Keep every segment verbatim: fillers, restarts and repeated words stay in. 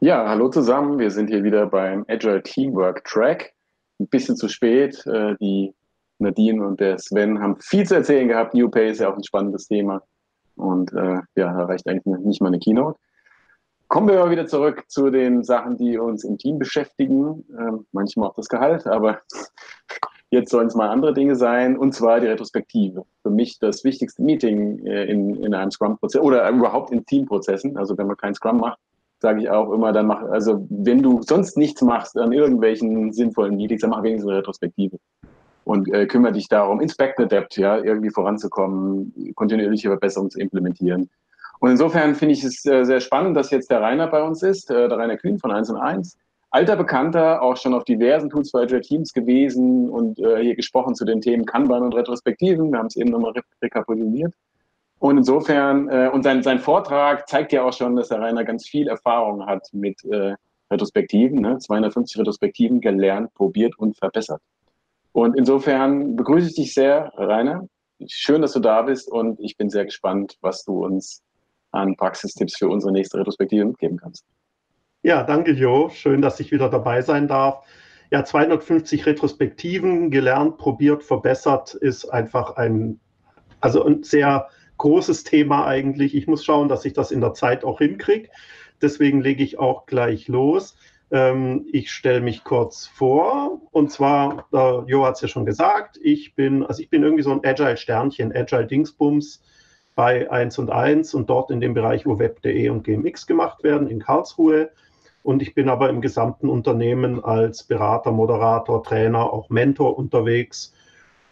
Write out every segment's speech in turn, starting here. Ja, hallo zusammen. Wir sind hier wieder beim Agile Teamwork Track. Ein bisschen zu spät. Die Nadine und der Sven haben viel zu erzählen gehabt. New Pay ist ja auch ein spannendes Thema. Und äh, ja, da reicht eigentlich nicht mal eine Keynote. Kommen wir mal wieder zurück zu den Sachen, die uns im Team beschäftigen. Ähm, manchmal auch das Gehalt, aber jetzt sollen es mal andere Dinge sein. Und zwar die Retrospektive. Für mich das wichtigste Meeting in, in einem Scrum-Prozess oder überhaupt in Teamprozessen. Also wenn man keinen Scrum macht, sage ich auch immer, dann mach, also wenn du sonst nichts machst an irgendwelchen sinnvollen Meetings, dann mach wenigstens eine Retrospektive. Und äh, kümmere dich darum, Inspect and Adapt, ja, irgendwie voranzukommen, kontinuierliche Verbesserungen zu implementieren. Und insofern finde ich es äh, sehr spannend, dass jetzt der Rainer bei uns ist, äh, der Rainer Kühn von eins und eins. Alter Bekannter, auch schon auf diversen Tools for Agile Teams gewesen und äh, hier gesprochen zu den Themen Kanban und Retrospektiven. Wir haben es eben nochmal rekapituliert. Und insofern, äh, und sein, sein Vortrag zeigt ja auch schon, dass der Rainer ganz viel Erfahrung hat mit äh, Retrospektiven, ne? zweihundertfünfzig Retrospektiven gelernt, probiert und verbessert. Und insofern begrüße ich dich sehr, Rainer. Schön, dass du da bist und ich bin sehr gespannt, was du uns an Praxistipps für unsere nächste Retrospektive mitgeben kannst. Ja, danke, Jo. Schön, dass ich wieder dabei sein darf. Ja, zweihundertfünfzig Retrospektiven gelernt, probiert, verbessert ist einfach ein, also ein sehr großes Thema eigentlich. Ich muss schauen, dass ich das in der Zeit auch hinkriege. Deswegen lege ich auch gleich los. Ähm, ich stelle mich kurz vor. Und zwar, äh, Jo hat es ja schon gesagt, ich bin, also ich bin irgendwie so ein Agile-Sternchen, Agile-Dingsbums bei eins und eins und dort in dem Bereich, wo Web punkt de und G M X gemacht werden, in Karlsruhe. Und ich bin aber im gesamten Unternehmen als Berater, Moderator, Trainer, auch Mentor unterwegs.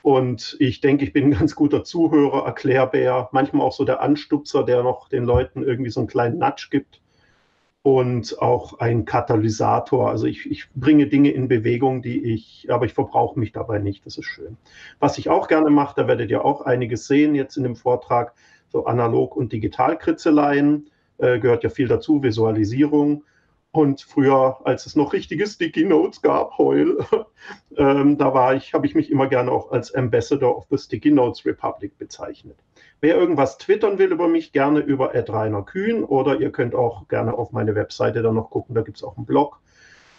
Und ich denke, ich bin ein ganz guter Zuhörer, Erklärbär, manchmal auch so der Anstupser, der noch den Leuten irgendwie so einen kleinen Nudge gibt und auch ein Katalysator. Also ich, ich bringe Dinge in Bewegung, die ich, aber ich verbrauche mich dabei nicht, das ist schön. Was ich auch gerne mache, da werdet ihr auch einiges sehen jetzt in dem Vortrag, so Analog- und Digitalkritzeleien, äh, gehört ja viel dazu, Visualisierung. Und früher, als es noch richtige Sticky Notes gab, heul, ähm, da war ich, habe ich mich immer gerne auch als Ambassador of the Sticky Notes Republic bezeichnet. Wer irgendwas twittern will über mich, gerne über at Rainer Kühn oder ihr könnt auch gerne auf meine Webseite dann noch gucken, da gibt es auch einen Blog,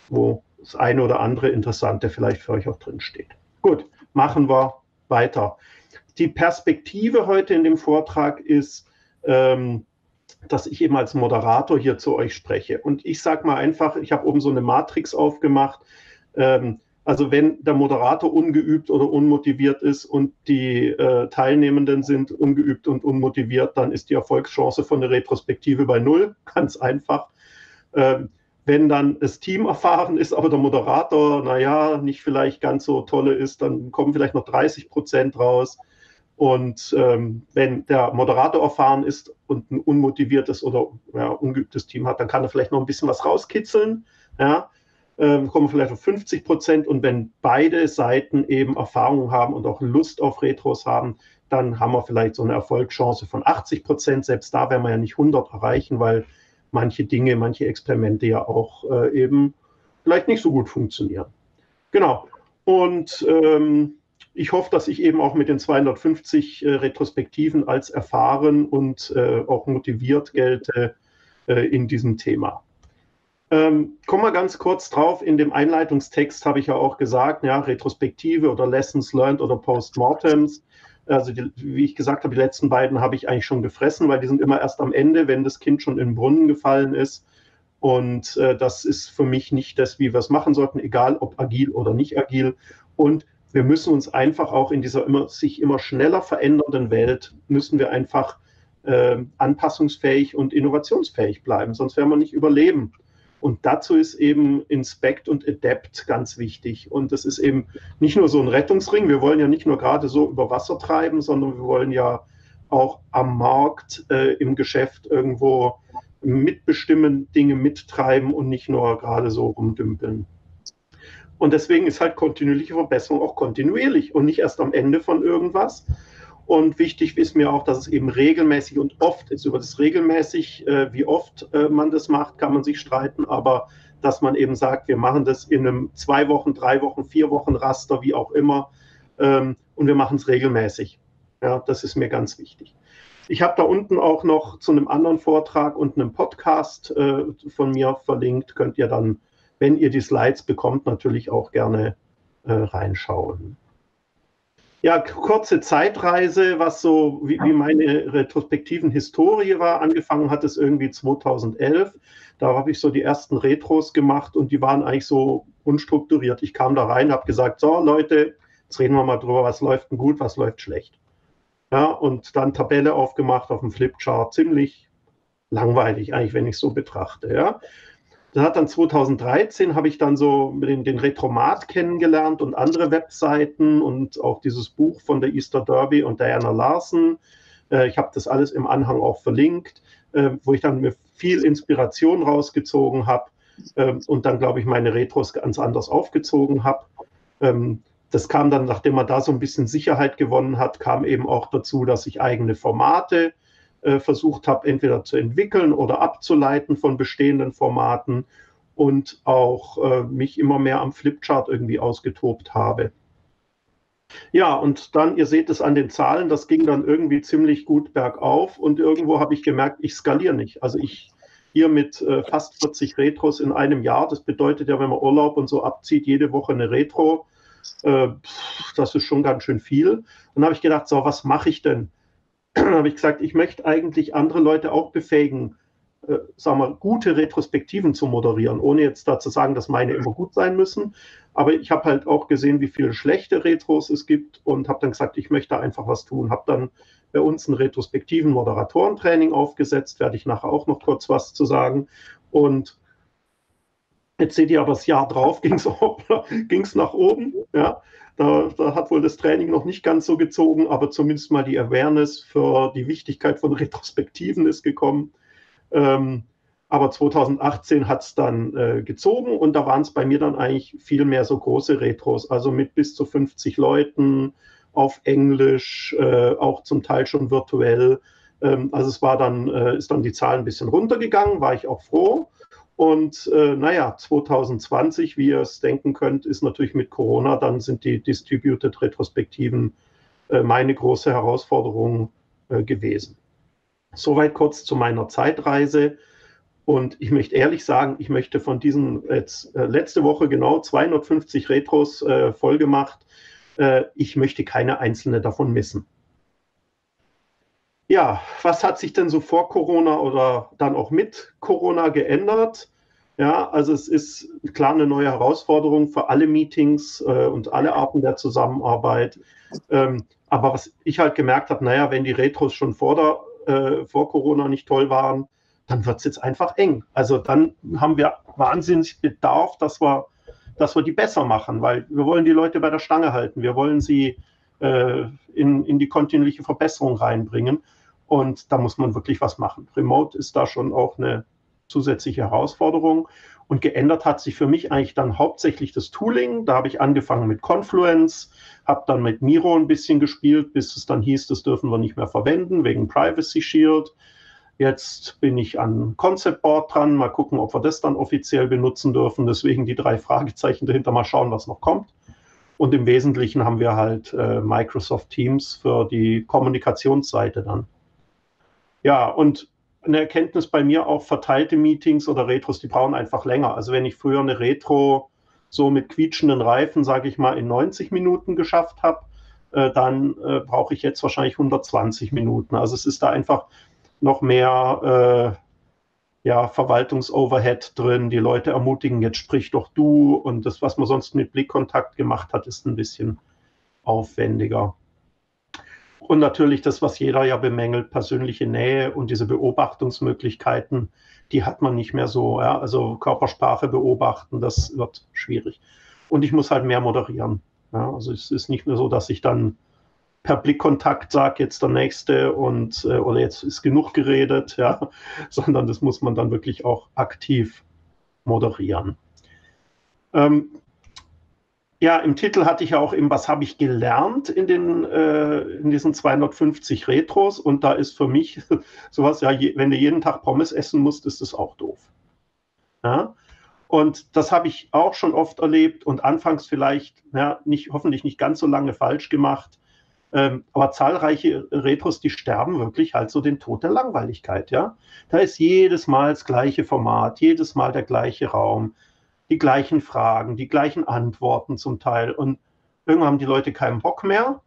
wo das eine oder andere Interessante vielleicht für euch auch drin steht. Gut, machen wir weiter. Die Perspektive heute in dem Vortrag ist, ähm, dass ich eben als Moderator hier zu euch spreche. Und ich sage mal einfach, ich habe oben so eine Matrix aufgemacht. Ähm, also wenn der Moderator ungeübt oder unmotiviert ist und die äh, Teilnehmenden sind ungeübt und unmotiviert, dann ist die Erfolgschance von der Retrospektive bei null, ganz einfach. Ähm, wenn dann das Team erfahren ist, aber der Moderator, naja, nicht vielleicht ganz so tolle ist, dann kommen vielleicht noch dreißig Prozent raus. Und ähm, wenn der Moderator erfahren ist und ein unmotiviertes oder ja, ungeübtes Team hat, dann kann er vielleicht noch ein bisschen was rauskitzeln. Ja? Ähm, kommen vielleicht auf fünfzig Prozent. Und wenn beide Seiten eben Erfahrung haben und auch Lust auf Retros haben, dann haben wir vielleicht so eine Erfolgschance von achtzig Prozent. Selbst da werden wir ja nicht hundert erreichen, weil manche Dinge, manche Experimente ja auch äh, eben vielleicht nicht so gut funktionieren. Genau. Und ähm, ich hoffe, dass ich eben auch mit den zweihundertfünfzig äh, Retrospektiven als erfahren und äh, auch motiviert gelte äh, in diesem Thema. Ähm, kommen wir ganz kurz drauf. In dem Einleitungstext habe ich ja auch gesagt, ja, Retrospektive oder Lessons Learned oder Postmortems. Also die, wie ich gesagt habe, die letzten beiden habe ich eigentlich schon gefressen, weil die sind immer erst am Ende, wenn das Kind schon in den Brunnen gefallen ist. Und äh, das ist für mich nicht das, wie wir es machen sollten, egal ob agil oder nicht agil. Und wir müssen uns einfach auch in dieser immer, sich immer schneller verändernden Welt, müssen wir einfach äh, anpassungsfähig und innovationsfähig bleiben, sonst werden wir nicht überleben. Und dazu ist eben Inspect und Adapt ganz wichtig. Und das ist eben nicht nur so ein Rettungsring, wir wollen ja nicht nur gerade so über Wasser treiben, sondern wir wollen ja auch am Markt, äh, im Geschäft irgendwo mitbestimmen, Dinge mittreiben und nicht nur gerade so rumdümpeln. Und deswegen ist halt kontinuierliche Verbesserung auch kontinuierlich und nicht erst am Ende von irgendwas. Und wichtig ist mir auch, dass es eben regelmäßig und oft ist. Über das regelmäßig, äh, wie oft äh, man das macht, kann man sich streiten, aber dass man eben sagt, wir machen das in einem zwei Wochen, drei Wochen, vier Wochen Raster, wie auch immer, ähm, und wir machen es regelmäßig. Ja, das ist mir ganz wichtig. Ich habe da unten auch noch zu einem anderen Vortrag und einem Podcast äh, von mir verlinkt. Könnt ihr dann, wenn ihr die Slides bekommt, natürlich auch gerne äh, reinschauen. Ja, kurze Zeitreise, was so wie, wie meine retrospektiven Historie war. Angefangen hat es irgendwie zweitausendelf. Da habe ich so die ersten Retros gemacht und die waren eigentlich so unstrukturiert. Ich kam da rein, habe gesagt, so Leute, jetzt reden wir mal drüber, was läuft denn gut, was läuft schlecht. Ja, und dann Tabelle aufgemacht auf dem Flipchart, ziemlich langweilig eigentlich, wenn ich es so betrachte, ja. Das hat dann zweitausenddreizehn, habe ich dann so den, den Retromat kennengelernt und andere Webseiten und auch dieses Buch von der Easter Derby und Diana Larsen. Äh, ich habe das alles im Anhang auch verlinkt, äh, wo ich dann mir viel Inspiration rausgezogen habe äh, und dann, glaube ich, meine Retros ganz anders aufgezogen habe. Ähm, das kam dann, nachdem man da so ein bisschen Sicherheit gewonnen hat, kam eben auch dazu, dass ich eigene Formate versucht habe, entweder zu entwickeln oder abzuleiten von bestehenden Formaten und auch äh, mich immer mehr am Flipchart irgendwie ausgetobt habe. Ja, und dann, ihr seht es an den Zahlen, das ging dann irgendwie ziemlich gut bergauf und irgendwo habe ich gemerkt, ich skaliere nicht. Also ich hier mit äh, fast vierzig Retros in einem Jahr, das bedeutet ja, wenn man Urlaub und so abzieht, jede Woche eine Retro, äh, das ist schon ganz schön viel. Und dann habe ich gedacht, so, was mache ich denn? Habe ich gesagt, ich möchte eigentlich andere Leute auch befähigen, äh, sagen wir, gute Retrospektiven zu moderieren, ohne jetzt dazu sagen, dass meine immer gut sein müssen. Aber ich habe halt auch gesehen, wie viele schlechte Retros es gibt und habe dann gesagt, ich möchte einfach was tun. Habe dann bei uns ein retrospektiven Moderatorentraining aufgesetzt, werde ich nachher auch noch kurz was zu sagen. Und jetzt seht ihr aber, das Jahr drauf ging es nach oben, ja. Da, da hat wohl das Training noch nicht ganz so gezogen, aber zumindest mal die Awareness für die Wichtigkeit von Retrospektiven ist gekommen. Ähm, aber zweitausendachtzehn hat es dann äh, gezogen und da waren es bei mir dann eigentlich viel mehr so große Retros, also mit bis zu fünfzig Leuten auf Englisch, äh, auch zum Teil schon virtuell. Ähm, also es war dann, äh, ist dann die Zahl ein bisschen runtergegangen, war ich auch froh. Und äh, naja, zweitausendzwanzig, wie ihr es denken könnt, ist natürlich mit Corona, dann sind die Distributed-Retrospektiven äh, meine große Herausforderung äh, gewesen. Soweit kurz zu meiner Zeitreise. Und ich möchte ehrlich sagen, ich möchte von diesen jetzt, äh, letzte Woche genau zweihundertfünfzig Retros äh, vollgemacht. Äh, ich möchte keine einzelne davon missen. Ja, was hat sich denn so vor Corona oder dann auch mit Corona geändert? Ja, also es ist klar eine neue Herausforderung für alle Meetings äh, und alle Arten der Zusammenarbeit. Ähm, aber was ich halt gemerkt habe, naja, wenn die Retros schon vor, der, äh, vor Corona nicht toll waren, dann wird es jetzt einfach eng. Also dann haben wir wahnsinnig Bedarf, dass wir, dass wir die besser machen, weil wir wollen die Leute bei der Stange halten. Wir wollen sie äh, in, in die kontinuierliche Verbesserung reinbringen. Und da muss man wirklich was machen. Remote ist da schon auch eine zusätzliche Herausforderung. Und geändert hat sich für mich eigentlich dann hauptsächlich das Tooling. Da habe ich angefangen mit Confluence, habe dann mit Miro ein bisschen gespielt, bis es dann hieß, das dürfen wir nicht mehr verwenden, wegen Privacy Shield. Jetzt bin ich an Conceptboard dran. Mal gucken, ob wir das dann offiziell benutzen dürfen. Deswegen die drei Fragezeichen dahinter. Mal schauen, was noch kommt. Und im Wesentlichen haben wir halt äh, Microsoft Teams für die Kommunikationsseite dann. Ja, und eine Erkenntnis bei mir auch, verteilte Meetings oder Retros, die brauchen einfach länger. Also wenn ich früher eine Retro so mit quietschenden Reifen, sage ich mal, in neunzig Minuten geschafft habe, äh, dann äh, brauche ich jetzt wahrscheinlich hundertzwanzig Minuten. Also es ist da einfach noch mehr äh, ja, Verwaltungsoverhead drin. Die Leute ermutigen, jetzt sprich doch du. Und das, was man sonst mit Blickkontakt gemacht hat, ist ein bisschen aufwendiger. Und natürlich das, was jeder ja bemängelt, persönliche Nähe und diese Beobachtungsmöglichkeiten, die hat man nicht mehr so. Ja? Also Körpersprache beobachten, das wird schwierig. Und ich muss halt mehr moderieren. Ja? Also es ist nicht mehr so, dass ich dann per Blickkontakt sage, jetzt der Nächste und äh, oder jetzt ist genug geredet, ja? Sondern das muss man dann wirklich auch aktiv moderieren. Ähm, Ja, im Titel hatte ich ja auch eben, was habe ich gelernt in, den, äh, in diesen zweihundertfünfzig Retros, und da ist für mich sowas, ja, je, wenn du jeden Tag Pommes essen musst, ist das auch doof. Ja? Und das habe ich auch schon oft erlebt und anfangs vielleicht, ja, nicht, hoffentlich nicht ganz so lange falsch gemacht, ähm, aber zahlreiche Retros, die sterben wirklich halt so den Tod der Langweiligkeit. Ja? Da ist jedes Mal das gleiche Format, jedes Mal der gleiche Raum, die gleichen Fragen, die gleichen Antworten zum Teil. Und irgendwann haben die Leute keinen Bock mehr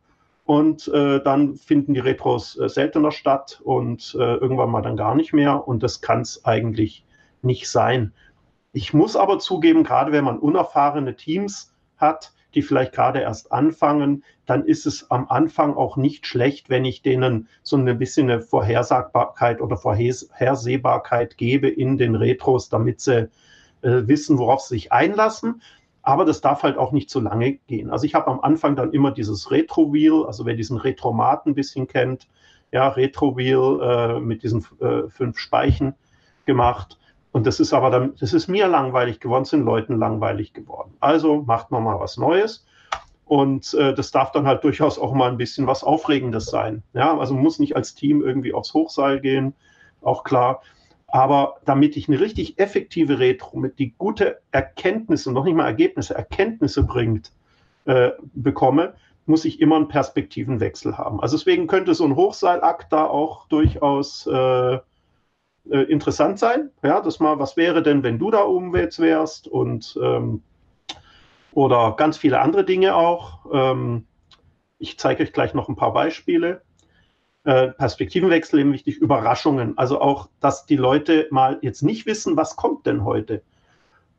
und äh, dann finden die Retros äh, seltener statt und äh, irgendwann mal dann gar nicht mehr. Und das kann es eigentlich nicht sein. Ich muss aber zugeben, gerade wenn man unerfahrene Teams hat, die vielleicht gerade erst anfangen, dann ist es am Anfang auch nicht schlecht, wenn ich denen so ein bisschen eine Vorhersagbarkeit oder Vorhersehbarkeit gebe in den Retros, damit sie wissen, worauf sie sich einlassen, aber das darf halt auch nicht zu lange gehen. Also ich habe am Anfang dann immer dieses Retro-Wheel, also wer diesen Retromat ein bisschen kennt, ja, Retro-Wheel äh, mit diesen äh, fünf Speichen gemacht, und das ist aber dann, das ist mir langweilig geworden, sind Leuten langweilig geworden. Also macht man mal was Neues, und äh, das darf dann halt durchaus auch mal ein bisschen was Aufregendes sein. Ja, also man muss nicht als Team irgendwie aufs Hochseil gehen, auch klar. Aber damit ich eine richtig effektive Retro, mit die gute Erkenntnisse, noch nicht mal Ergebnisse, Erkenntnisse bringt, äh, bekomme, muss ich immer einen Perspektivenwechsel haben. Also deswegen könnte so ein Hochseilakt da auch durchaus äh, äh, interessant sein. Ja, das mal, was wäre denn, wenn du da oben jetzt wärst, und ähm, oder ganz viele andere Dinge auch. Ähm, ich zeige euch gleich noch ein paar Beispiele. Perspektivenwechsel, eben wichtig, Überraschungen. Also auch, dass die Leute mal jetzt nicht wissen, was kommt denn heute.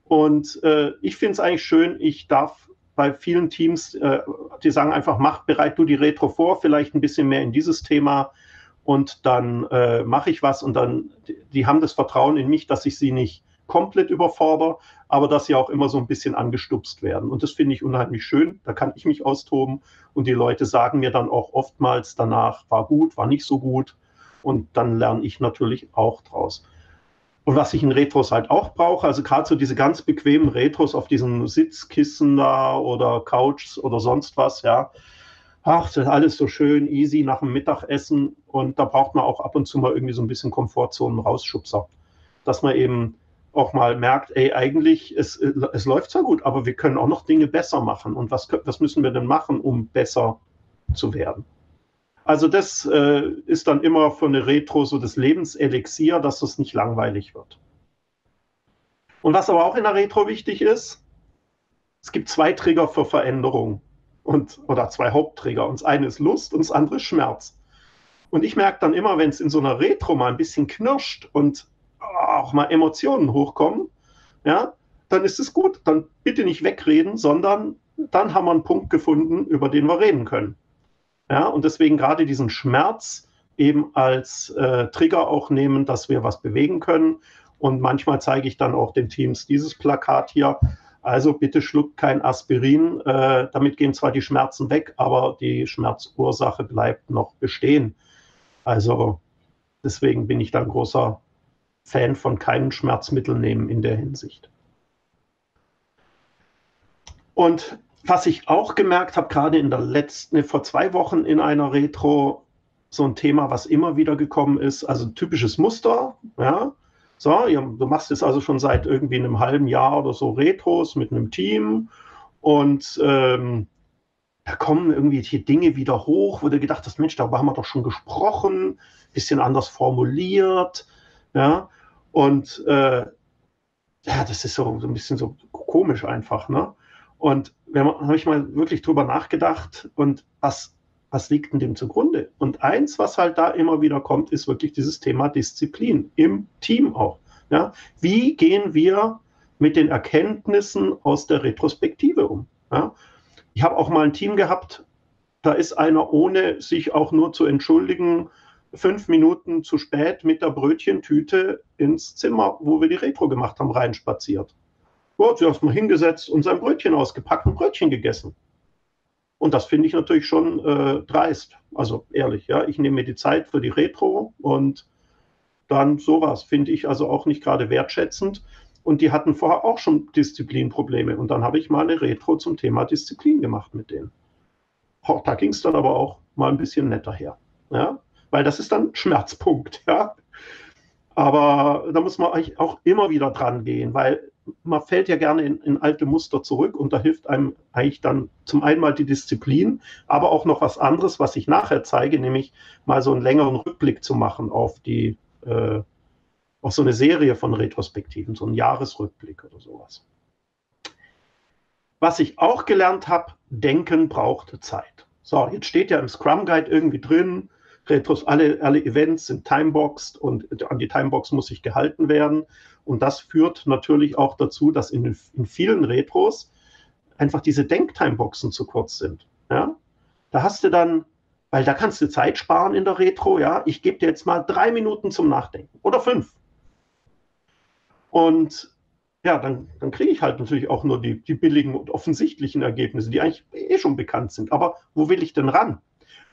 Und äh, ich finde es eigentlich schön, ich darf bei vielen Teams, äh, die sagen einfach, mach, bereit du die Retro vor, vielleicht ein bisschen mehr in dieses Thema, und dann äh, mache ich was, und dann, die, die haben das Vertrauen in mich, dass ich sie nicht komplett überfordere, aber dass sie auch immer so ein bisschen angestupst werden. Und das finde ich unheimlich schön. Da kann ich mich austoben, und die Leute sagen mir dann auch oftmals danach, war gut, war nicht so gut, und dann lerne ich natürlich auch draus. Und was ich in Retros halt auch brauche, also gerade so diese ganz bequemen Retros auf diesen Sitzkissen da oder Couchs oder sonst was, ja, ach, das ist alles so schön easy nach dem Mittagessen, und da braucht man auch ab und zu mal irgendwie so ein bisschen Komfortzonen-Rausschubser, dass man eben auch mal merkt, ey, eigentlich, es, es läuft zwar gut, aber wir können auch noch Dinge besser machen. Und was, was müssen wir denn machen, um besser zu werden? Also das äh, ist dann immer für eine Retro so das Lebenselixier, dass es nicht langweilig wird. Und was aber auch in der Retro wichtig ist, es gibt zwei Trigger für Veränderung, und, oder zwei Haupttrigger. Und das eine ist Lust und das andere ist Schmerz. Und ich merke dann immer, wenn es in so einer Retro mal ein bisschen knirscht und auch mal Emotionen hochkommen, ja, dann ist es gut. Dann bitte nicht wegreden, sondern dann haben wir einen Punkt gefunden, über den wir reden können. Ja, und deswegen gerade diesen Schmerz eben als äh, Trigger auch nehmen, dass wir was bewegen können. Und manchmal zeige ich dann auch den Teams dieses Plakat hier. Also bitte schluckt kein Aspirin. Äh, damit gehen zwar die Schmerzen weg, aber die Schmerzursache bleibt noch bestehen. Also deswegen bin ich dann großer Fan von keinen Schmerzmittel nehmen in der Hinsicht. Und was ich auch gemerkt habe, gerade in der letzten, ne, vor zwei Wochen in einer Retro, so ein Thema, was immer wieder gekommen ist, also ein typisches Muster, ja, so, du machst jetzt also schon seit irgendwie einem halben Jahr oder so Retros mit einem Team, und ähm, da kommen irgendwie hier Dinge wieder hoch, wo du gedacht hast, Mensch, darüber haben wir doch schon gesprochen, bisschen anders formuliert, ja, und äh, ja, das ist so, so ein bisschen so komisch einfach, ne? Und da habe ich mal wirklich drüber nachgedacht, und was, was liegt denn dem zugrunde? Und eins, was halt da immer wieder kommt, ist wirklich dieses Thema Disziplin, im Team auch. Ja? Wie gehen wir mit den Erkenntnissen aus der Retrospektive um? Ja? Ich habe auch mal ein Team gehabt, da ist einer, ohne sich auch nur zu entschuldigen, fünf Minuten zu spät mit der Brötchentüte ins Zimmer, wo wir die Retro gemacht haben, reinspaziert. Gut, sie hat mal hingesetzt und sein Brötchen ausgepackt und Brötchen gegessen. Und das finde ich natürlich schon äh, dreist. Also ehrlich, ja, ich nehme mir die Zeit für die Retro, und dann sowas finde ich also auch nicht gerade wertschätzend. Und die hatten vorher auch schon Disziplinprobleme. Und dann habe ich mal eine Retro zum Thema Disziplin gemacht mit denen. Auch da ging es dann aber auch mal ein bisschen netter her. Ja? Weil das ist dann Schmerzpunkt. Ja? Aber da muss man eigentlich auch immer wieder dran gehen, weil man fällt ja gerne in, in alte Muster zurück. Und da hilft einem eigentlich dann zum einen mal die Disziplin, aber auch noch was anderes, was ich nachher zeige, nämlich mal so einen längeren Rückblick zu machen auf die äh, auch so eine Serie von Retrospektiven, so ein Jahresrückblick oder sowas. Was ich auch gelernt habe, Denken braucht Zeit. So, jetzt steht ja im Scrum Guide irgendwie drin, Retros, alle, alle Events sind timeboxed und an die Timebox muss sich gehalten werden. Und das führt natürlich auch dazu, dass in, in vielen Retros einfach diese Denk-Timeboxen zu kurz sind. Ja? Da hast du dann, weil da kannst du Zeit sparen in der Retro, ja, ich gebe dir jetzt mal drei Minuten zum Nachdenken oder fünf. Und ja, dann, dann kriege ich halt natürlich auch nur die, die billigen und offensichtlichen Ergebnisse, die eigentlich eh schon bekannt sind. Aber wo will ich denn ran?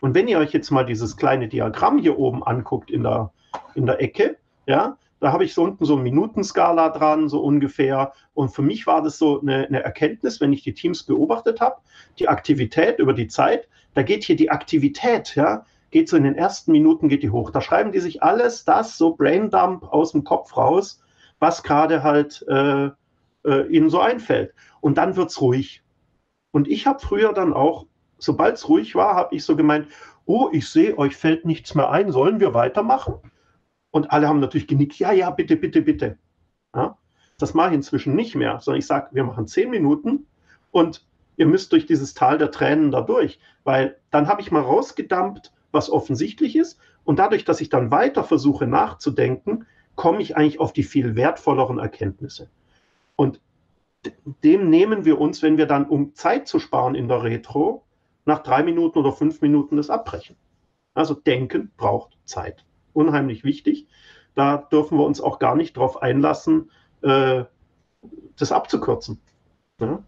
Und wenn ihr euch jetzt mal dieses kleine Diagramm hier oben anguckt in der, in der Ecke, ja, da habe ich so unten so eine Minutenskala dran, so ungefähr. Und für mich war das so eine, eine Erkenntnis, wenn ich die Teams beobachtet habe, die Aktivität über die Zeit, da geht hier die Aktivität, ja, geht so in den ersten Minuten, geht die hoch. Da schreiben die sich alles das, so Braindump aus dem Kopf raus, was gerade halt äh, äh, ihnen so einfällt. Und dann wird es ruhig. Und ich habe früher dann auch, sobald es ruhig war, habe ich so gemeint, oh, ich sehe, euch fällt nichts mehr ein, sollen wir weitermachen? Und alle haben natürlich genickt, ja, ja, bitte, bitte, bitte. Ja? Das mache ich inzwischen nicht mehr, sondern ich sage, wir machen zehn Minuten und ihr müsst durch dieses Tal der Tränen da durch, weil dann habe ich mal rausgedampft, was offensichtlich ist. Und dadurch, dass ich dann weiter versuche nachzudenken, komme ich eigentlich auf die viel wertvolleren Erkenntnisse. Und dem nehmen wir uns, wenn wir dann, um Zeit zu sparen in der Retro, nach drei Minuten oder fünf Minuten das abbrechen. Also Denken braucht Zeit. Unheimlich wichtig. Da dürfen wir uns auch gar nicht drauf einlassen, äh, das abzukürzen. Ja?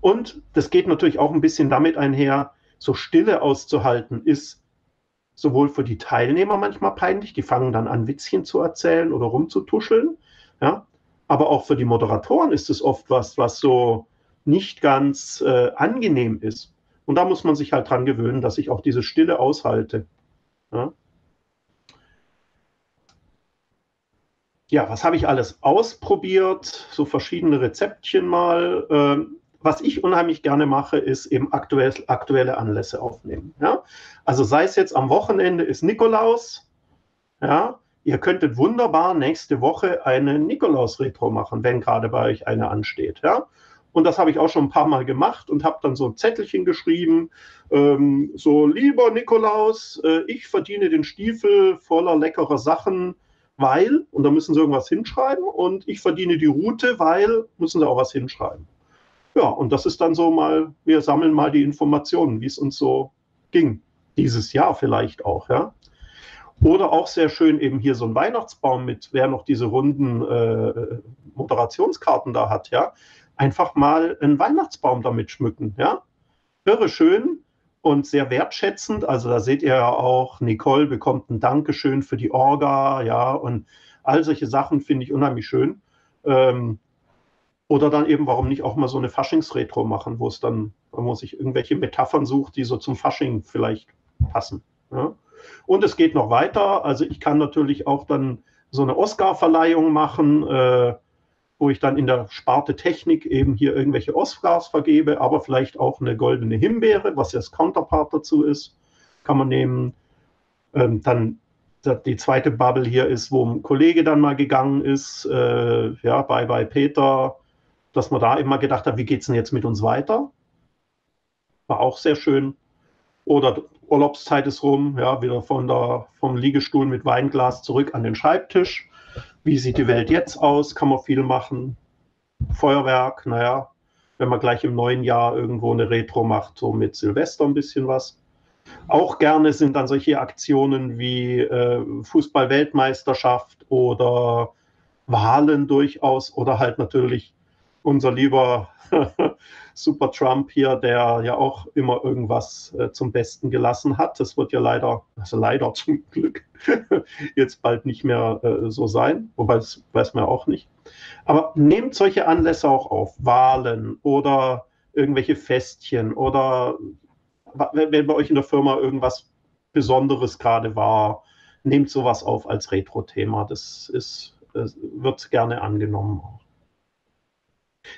Und das geht natürlich auch ein bisschen damit einher, so Stille auszuhalten ist sowohl für die Teilnehmer manchmal peinlich, die fangen dann an, Witzchen zu erzählen oder rumzutuscheln, ja? Aber auch für die Moderatoren ist es oft was, was so nicht ganz äh, angenehm ist. Und da muss man sich halt dran gewöhnen, dass ich auch diese Stille aushalte. Ja, ja, was habe ich alles ausprobiert? So verschiedene Rezeptchen mal. Ähm, was ich unheimlich gerne mache, ist eben aktuell, aktuelle Anlässe aufnehmen. Ja? Also sei es jetzt am Wochenende ist Nikolaus. Ja? Ihr könntet wunderbar nächste Woche eine Nikolaus-Retro machen, wenn gerade bei euch eine ansteht. Ja? Und das habe ich auch schon ein paar Mal gemacht und habe dann so ein Zettelchen geschrieben, ähm, so, lieber Nikolaus, äh, ich verdiene den Stiefel voller leckerer Sachen, weil, und da müssen sie irgendwas hinschreiben, und ich verdiene die Route, weil, müssen sie auch was hinschreiben. Ja, und das ist dann so mal, wir sammeln mal die Informationen, wie es uns so ging, dieses Jahr vielleicht auch, ja. Oder auch sehr schön eben hier so ein Weihnachtsbaum mit, wer noch diese runden äh, Moderationskarten da hat, ja. Einfach mal einen Weihnachtsbaum damit schmücken, ja. Irre schön und sehr wertschätzend. Also da seht ihr ja auch, Nicole bekommt ein Dankeschön für die Orga, ja. Und all solche Sachen finde ich unheimlich schön. Ähm, oder dann eben, warum nicht auch mal so eine Faschingsretro machen, wo es dann, wo man sich irgendwelche Metaphern sucht, die so zum Fasching vielleicht passen, ja. Und es geht noch weiter. Also ich kann natürlich auch dann so eine Oscar-Verleihung machen, äh, wo ich dann in der Sparte Technik eben hier irgendwelche Oscars vergebe, aber vielleicht auch eine goldene Himbeere, was ja das Counterpart dazu ist, kann man nehmen. Ähm, dann die zweite Bubble hier ist, wo ein Kollege dann mal gegangen ist, äh, ja, bye bye Peter, dass man da immer gedacht hat, wie geht es denn jetzt mit uns weiter? War auch sehr schön. Oder Urlaubszeit ist rum, ja, wieder von der, vom Liegestuhl mit Weinglas zurück an den Schreibtisch. Wie sieht die Welt jetzt aus? Kann man viel machen. Feuerwerk, naja, wenn man gleich im neuen Jahr irgendwo eine Retro macht, so mit Silvester ein bisschen was. Auch gerne sind dann solche Aktionen wie äh, Fußball-Weltmeisterschaft oder Wahlen durchaus oder halt natürlich unser lieber Super Trump hier, der ja auch immer irgendwas äh, zum Besten gelassen hat. Das wird ja leider, also leider zum Glück, jetzt bald nicht mehr äh, so sein. Wobei, das weiß man ja auch nicht. Aber nehmt solche Anlässe auch auf. Wahlen oder irgendwelche Festchen oder wenn bei euch in der Firma irgendwas Besonderes gerade war, nehmt sowas auf als Retro-Thema. Das ist, das wird gerne angenommen.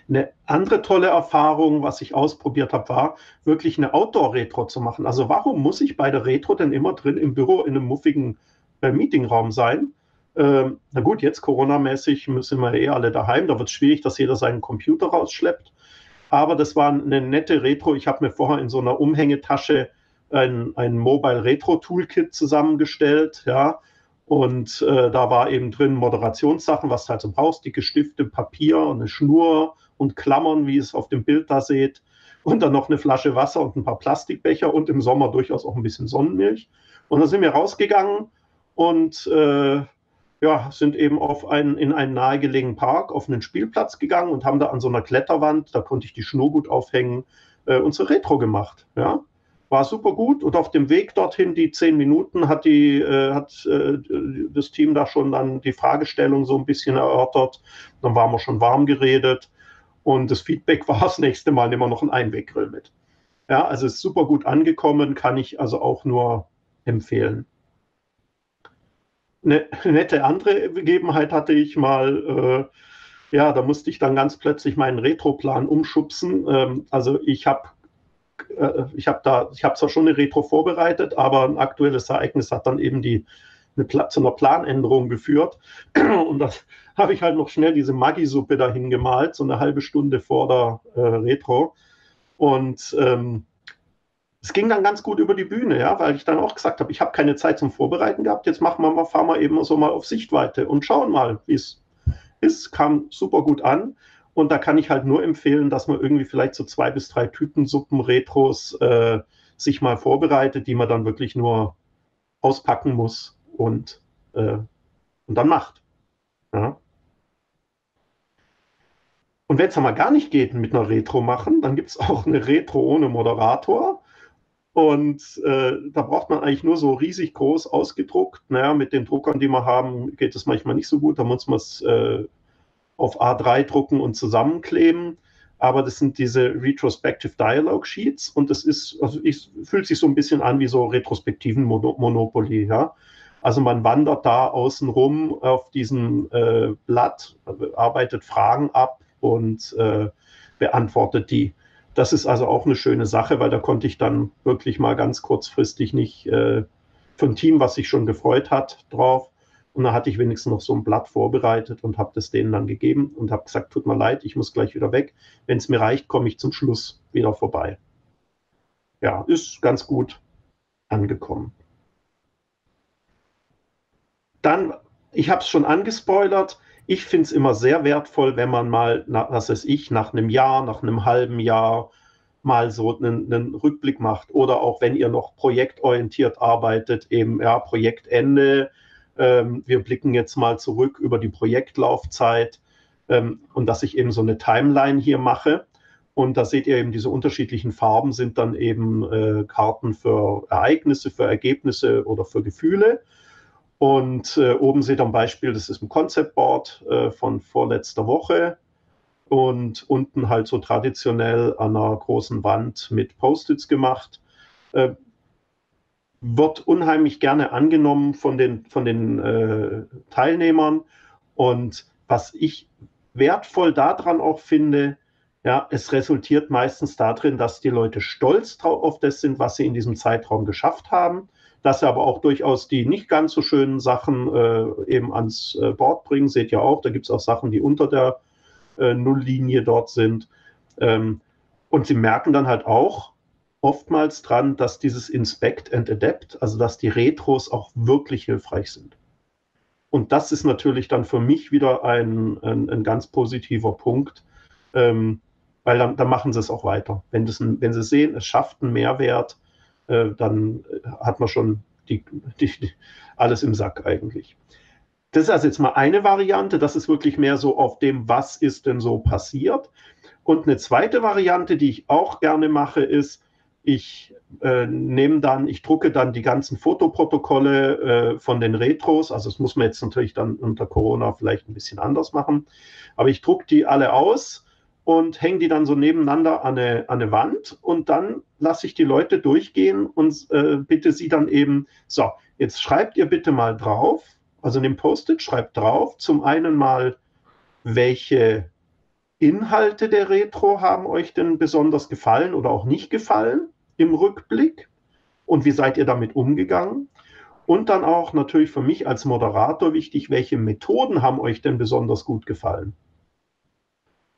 Eine andere tolle Erfahrung, was ich ausprobiert habe, war, wirklich eine Outdoor-Retro zu machen. Also warum muss ich bei der Retro denn immer drin im Büro in einem muffigen äh, Meetingraum sein? Ähm, na gut, jetzt Corona-mäßig müssen wir eh alle daheim. Da wird es schwierig, dass jeder seinen Computer rausschleppt. Aber das war eine nette Retro. Ich habe mir vorher in so einer Umhängetasche ein, ein Mobile Retro Toolkit zusammengestellt. Ja. Und äh, da war eben drin Moderationssachen, was du halt so brauchst, dicke Stifte, Papier, eine Schnur und Klammern, wie ihr es auf dem Bild da seht. Und dann noch eine Flasche Wasser und ein paar Plastikbecher und im Sommer durchaus auch ein bisschen Sonnenmilch. Und dann sind wir rausgegangen und äh, ja, sind eben auf einen, in einen nahegelegenen Park auf einen Spielplatz gegangen und haben da an so einer Kletterwand, da konnte ich die Schnur gut aufhängen, äh, unsere Retro gemacht. Ja? War super gut und auf dem Weg dorthin, die zehn Minuten, hat, die, äh, hat äh, das Team da schon dann die Fragestellung so ein bisschen erörtert. Dann waren wir schon warm geredet und das Feedback war, das nächste Mal nehmen wir noch einen Einweggrill mit. Ja, also ist super gut angekommen, kann ich also auch nur empfehlen. Eine nette andere Begebenheit hatte ich mal, äh, ja, da musste ich dann ganz plötzlich meinen Retroplan umschubsen. Ähm, also ich habe äh, ich hab da, ich hab zwar schon eine Retro vorbereitet, aber ein aktuelles Ereignis hat dann eben die, eine, zu einer Planänderung geführt. Und das habe ich halt noch schnell diese Maggi-Suppe dahin gemalt, so eine halbe Stunde vor der äh, Retro. Und ähm, es ging dann ganz gut über die Bühne, ja, weil ich dann auch gesagt habe, ich habe keine Zeit zum Vorbereiten gehabt, jetzt machen wir mal, fahren wir eben so mal auf Sichtweite und schauen mal, wie es ist. Kam super gut an und da kann ich halt nur empfehlen, dass man irgendwie vielleicht so zwei bis drei Typen Suppen-Retros äh, sich mal vorbereitet, die man dann wirklich nur auspacken muss und, äh, und dann macht. Ja. Und wenn es mal gar nicht geht mit einer Retro machen, dann gibt es auch eine Retro ohne Moderator. Und äh, da braucht man eigentlich nur so riesig groß ausgedruckt. Naja, mit den Druckern, die wir haben, geht es manchmal nicht so gut. Da muss man es äh, auf A drei drucken und zusammenkleben. Aber das sind diese Retrospective Dialogue Sheets. Und das ist, also es fühlt sich so ein bisschen an wie so retrospektiven Monopoly. Ja? Also man wandert da außen rum auf diesem äh, Blatt, arbeitet Fragen ab und äh, beantwortet die. Das ist also auch eine schöne Sache, weil da konnte ich dann wirklich mal ganz kurzfristig nicht äh, für ein Team, was sich schon gefreut hat, drauf. Und da hatte ich wenigstens noch so ein Blatt vorbereitet und habe das denen dann gegeben und habe gesagt, tut mir leid, ich muss gleich wieder weg. Wenn es mir reicht, komme ich zum Schluss wieder vorbei. Ja, ist ganz gut angekommen. Dann, ich habe es schon angespoilert. Ich finde es immer sehr wertvoll, wenn man mal, na, was weiß ich, nach einem Jahr, nach einem halben Jahr mal so einen, einen Rückblick macht. Oder auch wenn ihr noch projektorientiert arbeitet, eben ja, Projektende. Ähm, wir blicken jetzt mal zurück über die Projektlaufzeit ähm, und dass ich eben so eine Timeline hier mache. Und da seht ihr eben, diese unterschiedlichen Farben sind dann eben äh, Karten für Ereignisse, für Ergebnisse oder für Gefühle. Und äh, oben seht ihr ein Beispiel, das ist ein Conceptboard äh, von vorletzter Woche und unten halt so traditionell an einer großen Wand mit Post-its gemacht. Äh, wird unheimlich gerne angenommen von den, von den äh, Teilnehmern und was ich wertvoll daran auch finde, ja, es resultiert meistens darin, dass die Leute stolz auf das sind, was sie in diesem Zeitraum geschafft haben. Dass sie aber auch durchaus die nicht ganz so schönen Sachen äh, eben ans äh, Board bringen, seht ihr auch. Da gibt es auch Sachen, die unter der äh, Nulllinie dort sind. Ähm, und sie merken dann halt auch oftmals dran, dass dieses Inspect and Adapt, also dass die Retros auch wirklich hilfreich sind. Und das ist natürlich dann für mich wieder ein, ein, ein ganz positiver Punkt, ähm, weil dann, dann machen sie es auch weiter. Wenn, das, wenn sie sehen, es schafft einen Mehrwert, dann hat man schon die, die, die, alles im Sack eigentlich. Das ist also jetzt mal eine Variante, das ist wirklich mehr so auf dem, was ist denn so passiert. Und eine zweite Variante, die ich auch gerne mache, ist, ich äh, nehme dann, ich drucke dann die ganzen Fotoprotokolle äh, von den Retros, also das muss man jetzt natürlich dann unter Corona vielleicht ein bisschen anders machen, aber ich drucke die alle aus und hänge die dann so nebeneinander an eine, an eine Wand und dann lasse ich die Leute durchgehen und äh, bitte sie dann eben, so, jetzt schreibt ihr bitte mal drauf, also in dem Post-it schreibt drauf, zum einen mal, welche Inhalte der Retro haben euch denn besonders gefallen oder auch nicht gefallen im Rückblick und wie seid ihr damit umgegangen? Und dann auch natürlich für mich als Moderator wichtig, welche Methoden haben euch denn besonders gut gefallen?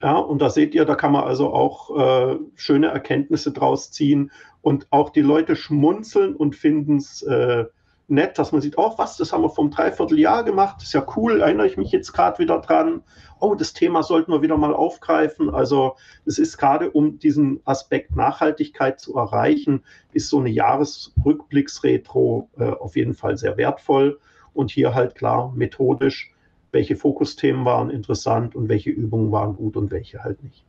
Ja, und da seht ihr, da kann man also auch äh, schöne Erkenntnisse draus ziehen und auch die Leute schmunzeln und finden es äh, nett, dass man sieht, oh was, das haben wir vom Dreivierteljahr gemacht, ist ja cool, erinnere ich mich jetzt gerade wieder dran. Oh, das Thema sollten wir wieder mal aufgreifen. Also es ist gerade, um diesen Aspekt Nachhaltigkeit zu erreichen, ist so eine Jahresrückblicksretro äh, auf jeden Fall sehr wertvoll. Und hier halt klar methodisch, welche Fokusthemen waren interessant und welche Übungen waren gut und welche halt nicht.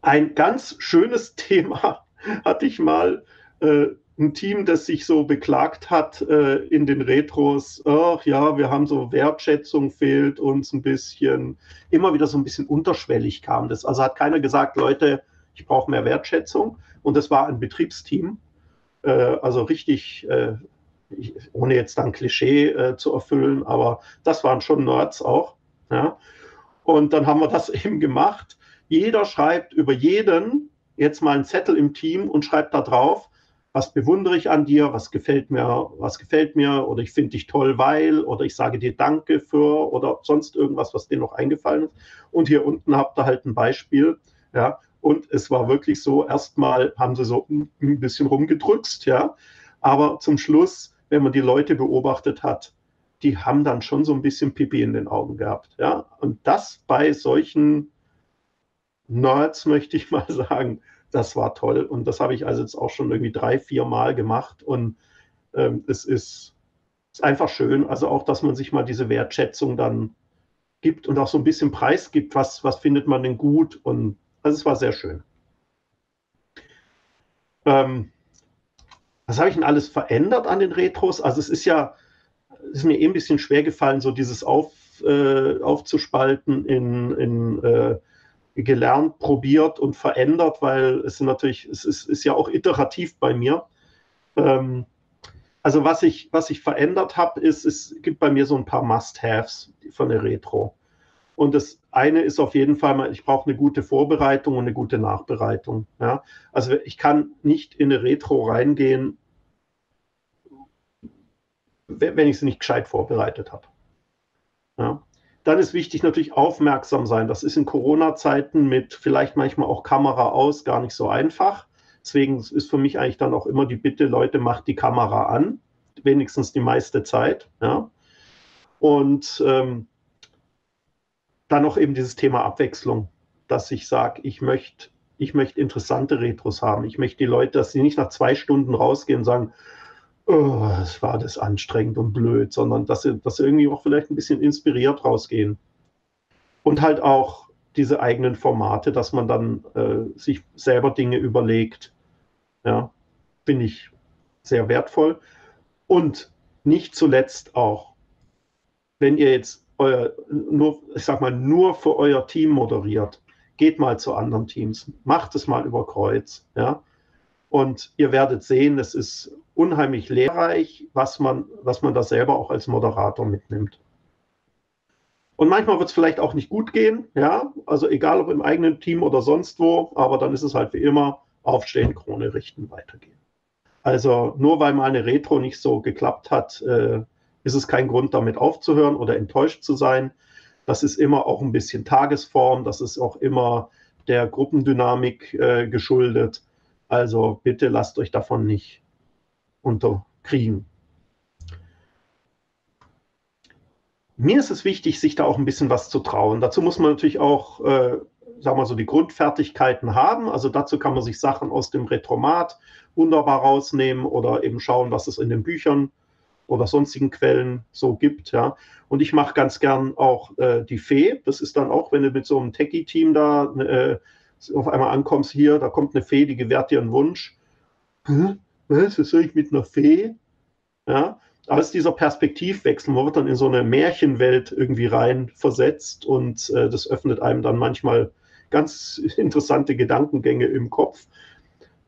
Ein ganz schönes Thema hatte ich mal, äh, ein Team, das sich so beklagt hat äh, in den Retros, ach ja, wir haben so Wertschätzung fehlt uns ein bisschen, immer wieder so ein bisschen unterschwellig kam das. Also hat keiner gesagt, Leute, ich brauche mehr Wertschätzung. Und das war ein Betriebsteam, äh, also richtig, äh, ich, ohne jetzt dann Klischee äh, zu erfüllen, aber das waren schon Nerds auch. Ja? Und dann haben wir das eben gemacht. Jeder schreibt über jeden jetzt mal einen Zettel im Team und schreibt da drauf, was bewundere ich an dir, was gefällt mir, was gefällt mir, oder ich finde dich toll, weil, oder ich sage dir Danke für, oder sonst irgendwas, was dir noch eingefallen ist. Und hier unten habt ihr halt ein Beispiel, ja, und es war wirklich so, erstmal haben sie so ein bisschen rumgedrückt, ja, aber zum Schluss, wenn man die Leute beobachtet hat, die haben dann schon so ein bisschen Pipi in den Augen gehabt, ja, und das bei solchen Nerds, möchte ich mal sagen, das war toll und das habe ich also jetzt auch schon irgendwie drei, vier Mal gemacht und ähm, es ist, ist einfach schön, also auch, dass man sich mal diese Wertschätzung dann gibt und auch so ein bisschen Preis gibt, was, was findet man denn gut und also es war sehr schön. Ähm, was habe ich denn alles verändert an den Retros? Also es ist ja, es ist mir eh ein bisschen schwer gefallen, so dieses auf, äh, aufzuspalten in, in äh, gelernt, probiert und verändert, weil es natürlich, es ist, ist ja auch iterativ bei mir. Ähm, also was ich, was ich verändert habe, ist, es gibt bei mir so ein paar Must-Haves von der Retro. Und das eine ist auf jeden Fall mal, ich brauche eine gute Vorbereitung und eine gute Nachbereitung. Ja? Also ich kann nicht in eine Retro reingehen, wenn ich sie nicht gescheit vorbereitet habe. Ja? Dann ist wichtig natürlich aufmerksam sein. Das ist in Corona-Zeiten mit vielleicht manchmal auch Kamera aus gar nicht so einfach. Deswegen ist für mich eigentlich dann auch immer die Bitte, Leute, macht die Kamera an, wenigstens die meiste Zeit. Ja. Und ähm, dann noch eben dieses Thema Abwechslung, dass ich sage, ich möchte ich möchte interessante Retros haben. Ich möchte die Leute, dass sie nicht nach zwei Stunden rausgehen und sagen, oh, es war das anstrengend und blöd, sondern dass sie, dass sie irgendwie auch vielleicht ein bisschen inspiriert rausgehen. Und halt auch diese eigenen Formate, dass man dann äh, sich selber Dinge überlegt, ja, finde ich sehr wertvoll. Und nicht zuletzt auch, wenn ihr jetzt euer, nur, ich sag mal, nur für euer Team moderiert, geht mal zu anderen Teams, macht es mal über Kreuz, ja. Und ihr werdet sehen, es ist unheimlich lehrreich, was man, was man da selber auch als Moderator mitnimmt. Und manchmal wird es vielleicht auch nicht gut gehen, ja, also egal ob im eigenen Team oder sonst wo, aber dann ist es halt wie immer, aufstehen, Krone richten, weitergehen. Also nur weil mal eine Retro nicht so geklappt hat, äh, ist es kein Grund, damit aufzuhören oder enttäuscht zu sein. Das ist immer auch ein bisschen Tagesform, das ist auch immer der Gruppendynamik äh, geschuldet. Also bitte lasst euch davon nicht unterkriegen. Mir ist es wichtig, sich da auch ein bisschen was zu trauen. Dazu muss man natürlich auch, äh, sagen wir so, die Grundfertigkeiten haben. Also dazu kann man sich Sachen aus dem Retromat wunderbar rausnehmen oder eben schauen, was es in den Büchern oder sonstigen Quellen so gibt. Ja. Und ich mache ganz gern auch äh, die Fee. Das ist dann auch, wenn du mit so einem Techie-Team da äh, auf einmal ankommst, hier, da kommt eine Fee, die gewährt dir einen Wunsch. Hm, was, was soll ich mit einer Fee? Ja. Alles dieser Perspektivwechsel, man wird dann in so eine Märchenwelt irgendwie rein versetzt und äh, das öffnet einem dann manchmal ganz interessante Gedankengänge im Kopf.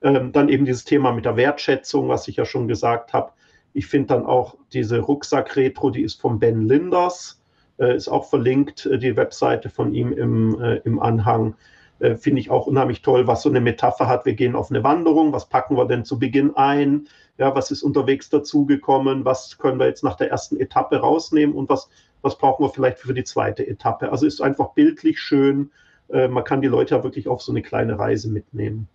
Ähm, dann eben dieses Thema mit der Wertschätzung, was ich ja schon gesagt habe. Ich finde dann auch diese Rucksack-Retro, die ist von Ben Linders, äh, ist auch verlinkt, äh, die Webseite von ihm im, äh, im Anhang. Äh, finde ich auch unheimlich toll, was so eine Metapher hat. Wir gehen auf eine Wanderung, was packen wir denn zu Beginn ein? Ja, was ist unterwegs dazugekommen? Was können wir jetzt nach der ersten Etappe rausnehmen? Und was, was brauchen wir vielleicht für die zweite Etappe? Also ist einfach bildlich schön. Äh, man kann die Leute ja wirklich auf so eine kleine Reise mitnehmen.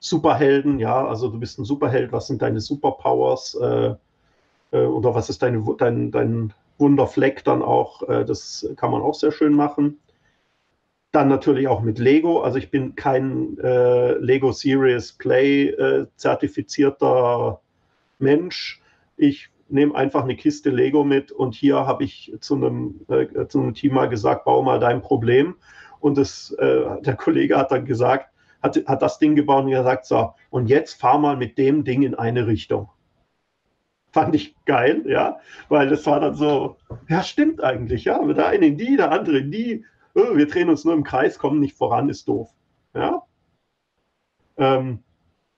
Superhelden, ja, also du bist ein Superheld. Was sind deine Superpowers? Äh, äh, oder was ist deine, dein, dein Wunderfleck dann auch? Äh, das kann man auch sehr schön machen. Dann natürlich auch mit Lego. Also ich bin kein äh, Lego Serious Play äh, zertifizierter Mensch. Ich nehme einfach eine Kiste Lego mit und hier habe ich zu einem, äh, zu einem Team mal gesagt, bau mal dein Problem. Und das, äh, der Kollege hat dann gesagt, hat, hat das Ding gebaut und gesagt, so, und jetzt fahr mal mit dem Ding in eine Richtung. Fand ich geil, ja, weil das war dann so, ja, stimmt eigentlich, ja, der eine in die, der andere in die. Wir drehen uns nur im Kreis, kommen nicht voran, ist doof. Ja? Ähm,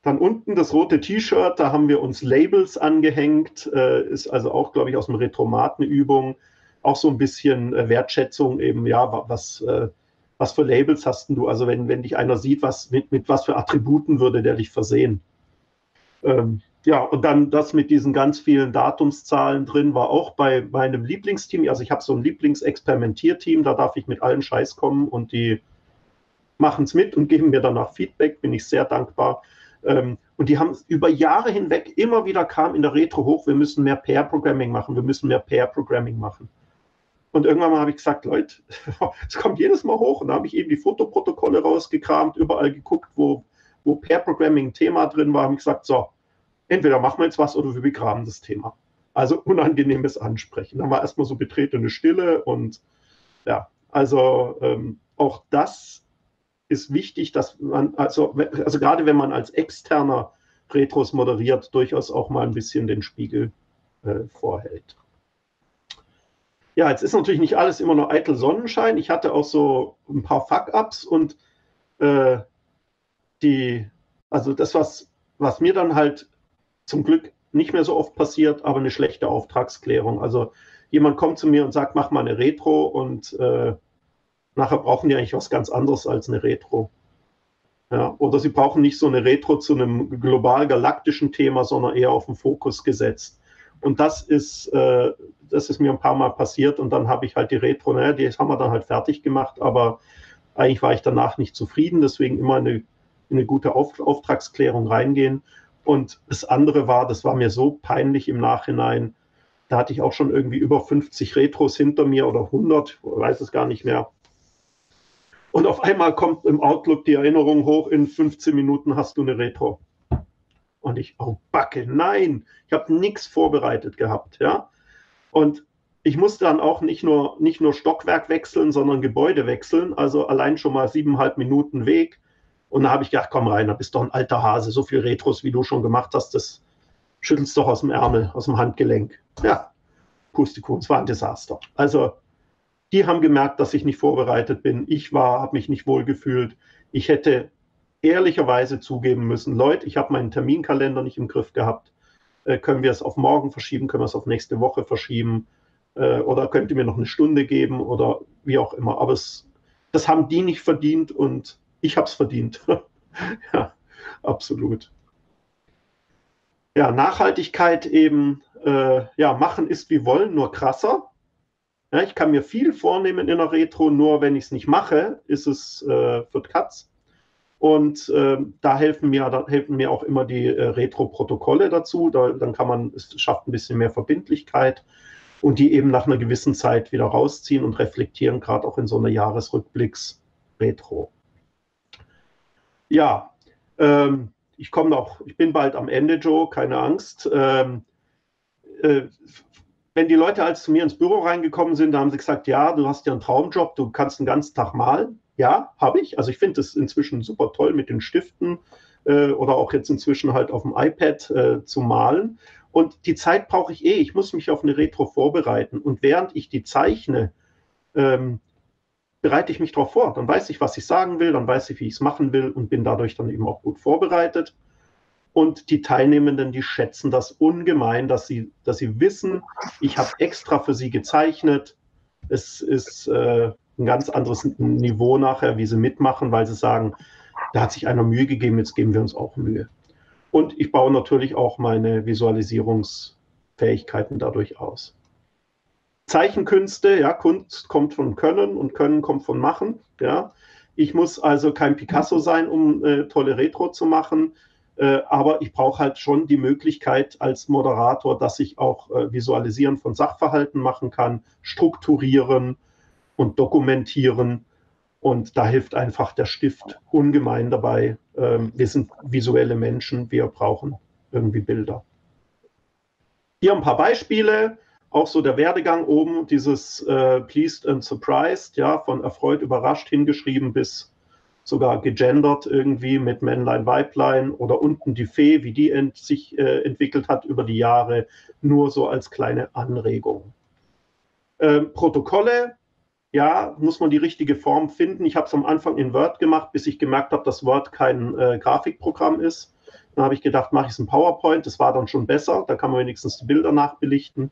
dann unten das rote T-Shirt, da haben wir uns Labels angehängt, äh, ist also auch, glaube ich, aus dem Retromat eine Übung, auch so ein bisschen äh, Wertschätzung eben, ja, was, äh, was für Labels hast denn du? Also wenn, wenn dich einer sieht, was, mit, mit was für Attributen würde der dich versehen? Ähm, ja, und dann das mit diesen ganz vielen Datumszahlen drin war auch bei meinem Lieblingsteam. Also ich habe so ein Lieblingsexperimentierteam, da darf ich mit allen Scheiß kommen und die machen es mit und geben mir danach Feedback, bin ich sehr dankbar. Ähm, und die haben über Jahre hinweg immer wieder kam in der Retro hoch, wir müssen mehr Pair-Programming machen, wir müssen mehr Pair-Programming machen. Und irgendwann mal habe ich gesagt, Leute, es kommt jedes Mal hoch. Und da habe ich eben die Fotoprotokolle rausgekramt, überall geguckt, wo, wo Pair-Programming Thema drin war, habe ich gesagt, so, entweder machen wir jetzt was oder wir begraben das Thema. Also unangenehmes Ansprechen. Dann war erstmal so betretene Stille und ja, also ähm, auch das ist wichtig, dass man, also, also gerade wenn man als externer Retros moderiert, durchaus auch mal ein bisschen den Spiegel äh, vorhält. Ja, jetzt ist natürlich nicht alles immer nur eitel Sonnenschein. Ich hatte auch so ein paar Fuck-Ups und äh, die, also das, was, was mir dann halt zum Glück nicht mehr so oft passiert, aber eine schlechte Auftragsklärung. Also jemand kommt zu mir und sagt, mach mal eine Retro und äh, nachher brauchen die eigentlich was ganz anderes als eine Retro. Ja, oder sie brauchen nicht so eine Retro zu einem global-galaktischen Thema, sondern eher auf den Fokus gesetzt. Und das ist, äh, das ist mir ein paar Mal passiert und dann habe ich halt die Retro, naja, die haben wir dann halt fertig gemacht, aber eigentlich war ich danach nicht zufrieden, deswegen immer eine, eine gute Auf- Auftragsklärung reingehen. Und das andere war, das war mir so peinlich im Nachhinein, da hatte ich auch schon irgendwie über fünfzig Retros hinter mir oder hundert, weiß es gar nicht mehr. Und auf einmal kommt im Outlook die Erinnerung hoch, in fünfzehn Minuten hast du eine Retro. Und ich, oh Backe, nein, ich habe nichts vorbereitet gehabt. Ja? Und ich musste dann auch nicht nur, nicht nur Stockwerk wechseln, sondern Gebäude wechseln, also allein schon mal siebeneinhalb Minuten Weg. Und da habe ich gedacht, komm Rainer, bist doch ein alter Hase, so viel Retros, wie du schon gemacht hast, das schüttelst doch aus dem Ärmel, aus dem Handgelenk. Ja, Pustekuchen, es war ein Desaster. Also die haben gemerkt, dass ich nicht vorbereitet bin. Ich war, habe mich nicht wohl gefühlt. Ich hätte ehrlicherweise zugeben müssen, Leute, ich habe meinen Terminkalender nicht im Griff gehabt. Äh, können wir es auf morgen verschieben? Können wir es auf nächste Woche verschieben? Äh, oder könnt ihr mir noch eine Stunde geben? Oder wie auch immer. Aber es, das haben die nicht verdient und ich habe es verdient. Ja, absolut. Ja, Nachhaltigkeit eben, äh, ja, machen ist wie wollen, nur krasser. Ja, ich kann mir viel vornehmen in der Retro, nur wenn ich es nicht mache, ist es äh, für Katz. Und äh, da, helfen mir, da helfen mir auch immer die äh, Retro-Protokolle dazu. Da, dann kann man, es schafft ein bisschen mehr Verbindlichkeit und die eben nach einer gewissen Zeit wieder rausziehen und reflektieren, gerade auch in so einer Jahresrückblicks-Retro. Ja, ähm, ich komme noch, ich bin bald am Ende, Joe, keine Angst. Ähm, äh, wenn die Leute als zu mir ins Büro reingekommen sind, da haben sie gesagt, ja, du hast ja einen Traumjob, du kannst den ganzen Tag malen. Ja, habe ich. Also ich finde es inzwischen super toll mit den Stiften äh, oder auch jetzt inzwischen halt auf dem iPad äh, zu malen. Und die Zeit brauche ich eh. Ich muss mich auf eine Retro vorbereiten. Und während ich die zeichne, ähm, bereite ich mich darauf vor. Dann weiß ich, was ich sagen will, dann weiß ich, wie ich es machen will und bin dadurch dann eben auch gut vorbereitet. Und die Teilnehmenden, die schätzen das ungemein, dass sie, dass sie wissen, ich habe extra für sie gezeichnet. Es ist äh, ein ganz anderes Niveau nachher, wie sie mitmachen, weil sie sagen, da hat sich einer Mühe gegeben, jetzt geben wir uns auch Mühe. Und ich baue natürlich auch meine Visualisierungsfähigkeiten dadurch aus. Zeichenkünste, ja, Kunst kommt von Können und Können kommt von Machen. Ja. Ich muss also kein Picasso sein, um äh, tolle Retro zu machen. Aber ich brauche halt schon die Möglichkeit als Moderator, dass ich auch Visualisieren von Sachverhalten machen kann, strukturieren und dokumentieren. Und da hilft einfach der Stift ungemein dabei. Wir sind visuelle Menschen, wir brauchen irgendwie Bilder. Hier ein paar Beispiele, auch so der Werdegang oben, dieses äh, Pleased and Surprised, ja, von erfreut, überrascht hingeschrieben bis sogar gegendert irgendwie mit Männlein, Weiblein oder unten die Fee, wie die ent sich äh, entwickelt hat über die Jahre, nur so als kleine Anregung. Ähm, Protokolle, ja, muss man die richtige Form finden. Ich habe es am Anfang in Word gemacht, bis ich gemerkt habe, dass Word kein äh, Grafikprogramm ist. Dann habe ich gedacht, mache ich es in PowerPoint, das war dann schon besser, da kann man wenigstens die Bilder nachbelichten.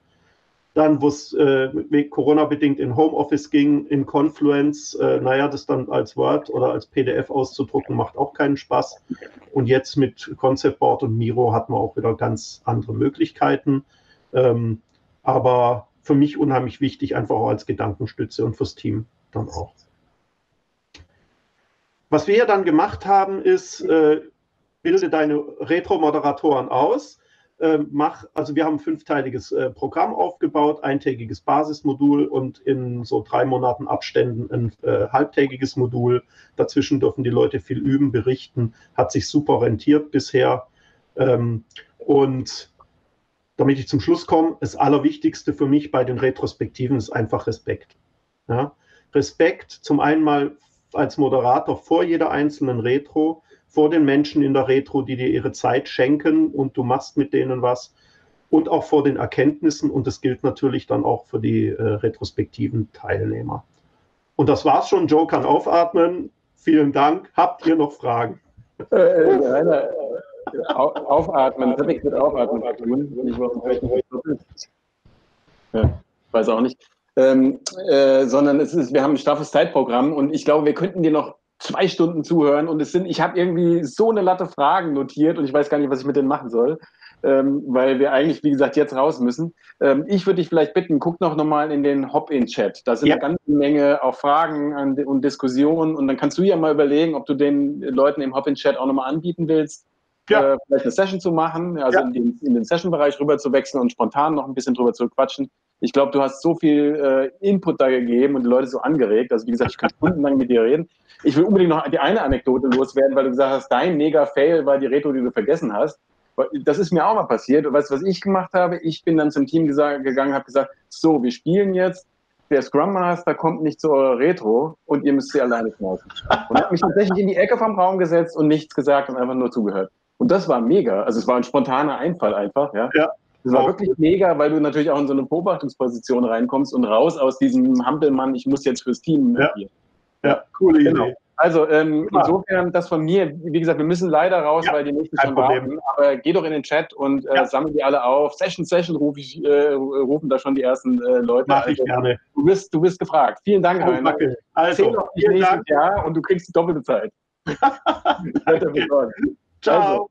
Dann, wo es äh, Corona-bedingt in Homeoffice ging, in Confluence, äh, naja, das dann als Word oder als P D F auszudrucken, macht auch keinen Spaß. Und jetzt mit Conceptboard und Miro hat man auch wieder ganz andere Möglichkeiten. Ähm, aber für mich unheimlich wichtig, einfach auch als Gedankenstütze und fürs Team dann auch. Was wir ja dann gemacht haben, ist, äh, bilde deine Retro-Moderatoren aus. Mach, also wir haben ein fünfteiliges äh, Programm aufgebaut, eintägiges Basismodul und in so drei Monaten Abständen ein äh, halbtägiges Modul. Dazwischen dürfen die Leute viel üben, berichten, hat sich super rentiert bisher. Ähm, und damit ich zum Schluss komme, das Allerwichtigste für mich bei den Retrospektiven ist einfach Respekt. Ja? Respekt zum einen mal als Moderator vor jeder einzelnen Retro, vor den Menschen in der Retro, die dir ihre Zeit schenken und du machst mit denen was und auch vor den Erkenntnissen und das gilt natürlich dann auch für die äh, retrospektiven Teilnehmer. Und das war's schon, Joe kann aufatmen. Vielen Dank. Habt ihr noch Fragen? Äh, äh, Rainer, äh, auf, aufatmen, das hat nichts mit Aufatmen zu tun. Ich ja, weiß auch nicht. Ähm, äh, sondern es ist, wir haben ein straffes Zeitprogramm und ich glaube, wir könnten dir noch zwei Stunden zuhören und es sind, ich habe irgendwie so eine Latte Fragen notiert und ich weiß gar nicht, was ich mit denen machen soll, ähm, weil wir eigentlich, wie gesagt, jetzt raus müssen. Ähm, ich würde dich vielleicht bitten, guck noch nochmal in den Hop-In-Chat. Da sind ja eine ganze Menge auch Fragen an, und Diskussionen und dann kannst du ja mal überlegen, ob du den Leuten im Hop-In-Chat auch nochmal anbieten willst, ja, äh, vielleicht eine Session zu machen, also ja, in den, in den Session-Bereich rüber zu wechseln und spontan noch ein bisschen drüber zu quatschen. Ich glaube, du hast so viel äh, Input da gegeben und die Leute so angeregt. Also wie gesagt, ich kann stundenlang mit dir reden. Ich will unbedingt noch die eine Anekdote loswerden, weil du gesagt hast, dein Mega-Fail war die Retro, die du vergessen hast. Das ist mir auch mal passiert. Und weißt du, was ich gemacht habe? Ich bin dann zum Team gesagt, gegangen, habe gesagt, so, wir spielen jetzt. Der Scrum Master kommt nicht zu eurer Retro und ihr müsst sie alleine schmeißen. Und habe mich tatsächlich in die Ecke vom Raum gesetzt und nichts gesagt und einfach nur zugehört. Und das war mega. Also es war ein spontaner Einfall einfach, ja. Ja. Das war wirklich mega, weil du natürlich auch in so eine Beobachtungsposition reinkommst und raus aus diesem Hampelmann, ich muss jetzt fürs Team ja hier. Ja, coole Idee. Genau. Also ähm, ja, insofern das von mir, wie gesagt, wir müssen leider raus, ja, weil die nächsten schon warten, aber geh doch in den Chat und äh, ja, sammle die alle auf. Session, Session ruf ich, äh, rufen da schon die ersten äh, Leute. Mach ich gerne. Du bist, du bist gefragt. Vielen Dank, Rainer. Oh, also, vielen Dank. Jahr und du kriegst die doppelte Zeit. Ciao. Also.